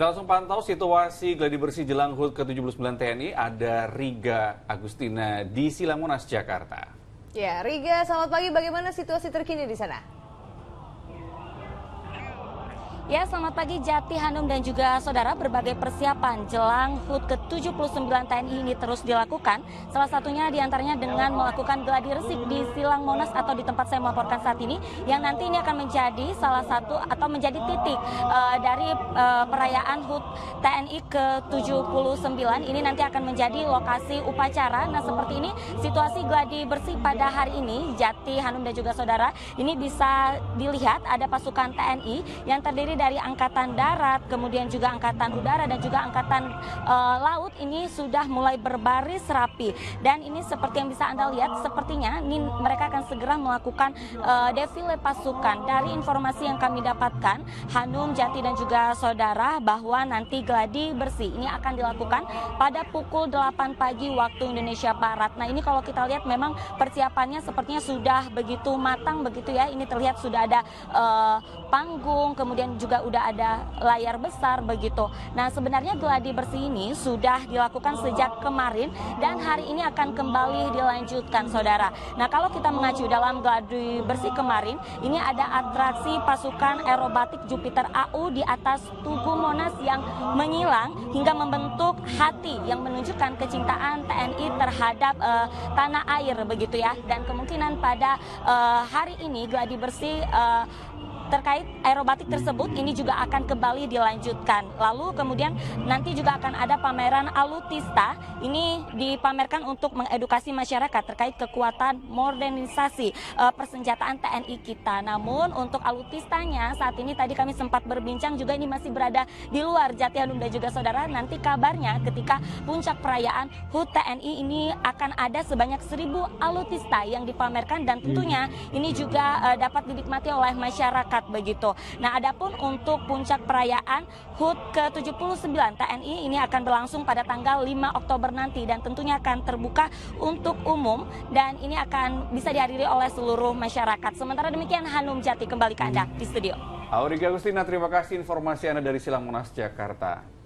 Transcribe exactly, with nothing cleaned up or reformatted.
Kita langsung pantau situasi gladi bersih jelang H U T ke tujuh puluh sembilan T N I. Ada Auriga Agustina di Silang Monas, Jakarta. Ya, Auriga, selamat pagi. Bagaimana situasi terkini di sana? Ya, selamat pagi Jati, Hanum, dan juga saudara. Berbagai persiapan jelang H U T ke tujuh puluh sembilan T N I ini terus dilakukan. Salah satunya diantaranya dengan melakukan gladi resik di Silang Monas atau di tempat saya melaporkan saat ini, yang nanti ini akan menjadi salah satu atau menjadi titik uh, dari uh, perayaan H U T T N I ke tujuh puluh sembilan. Ini nanti akan menjadi lokasi upacara. Nah, seperti ini situasi gladi bersih pada hari ini, Jati, Hanum, dan juga saudara. Ini bisa dilihat ada pasukan T N I yang terdiri dari Angkatan Darat, kemudian juga Angkatan Udara dan juga Angkatan e, Laut ini sudah mulai berbaris rapi. Dan ini seperti yang bisa Anda lihat, sepertinya ini mereka akan segera melakukan e, defile pasukan. Dari informasi yang kami dapatkan, Hanum, Jati, dan juga saudara, bahwa nanti gladi bersih ini akan dilakukan pada pukul delapan pagi waktu Indonesia Barat. Nah, ini kalau kita lihat memang persiapannya sepertinya sudah begitu matang begitu ya. Ini terlihat sudah ada e, panggung, kemudian juga Juga udah ada layar besar begitu. Nah, sebenarnya gladi bersih ini sudah dilakukan sejak kemarin dan hari ini akan kembali dilanjutkan, saudara. Nah, kalau kita mengacu dalam gladi bersih kemarin, ini ada atraksi pasukan aerobatik Jupiter A U di atas Tugu Monas yang menyilang hingga membentuk hati yang menunjukkan kecintaan T N I terhadap uh, tanah air begitu ya. Dan kemungkinan pada uh, hari ini gladi bersih uh, terkait aerobatik tersebut ini juga akan kembali dilanjutkan. Lalu kemudian nanti juga akan ada pameran Alutista. Ini dipamerkan untuk mengedukasi masyarakat terkait kekuatan modernisasi uh, persenjataan T N I kita. Namun untuk Alutistanya saat ini tadi kami sempat berbincang juga, ini masih berada di luar, Jati, Hanum, dan juga saudara. Nanti kabarnya ketika puncak perayaan H U T T N I ini akan ada sebanyak seribu Alutista yang dipamerkan dan tentunya ini juga uh, dapat dinikmati oleh masyarakat begitu. Nah, adapun untuk puncak perayaan H U T ke tujuh puluh sembilan T N I ini akan berlangsung pada tanggal lima Oktober nanti dan tentunya akan terbuka untuk umum dan ini akan bisa dihadiri oleh seluruh masyarakat. Sementara demikian, Hanum, Jati, kembali ke Anda di studio. Auriga Agustina, terima kasih informasi Anda dari Silang Monas, Jakarta.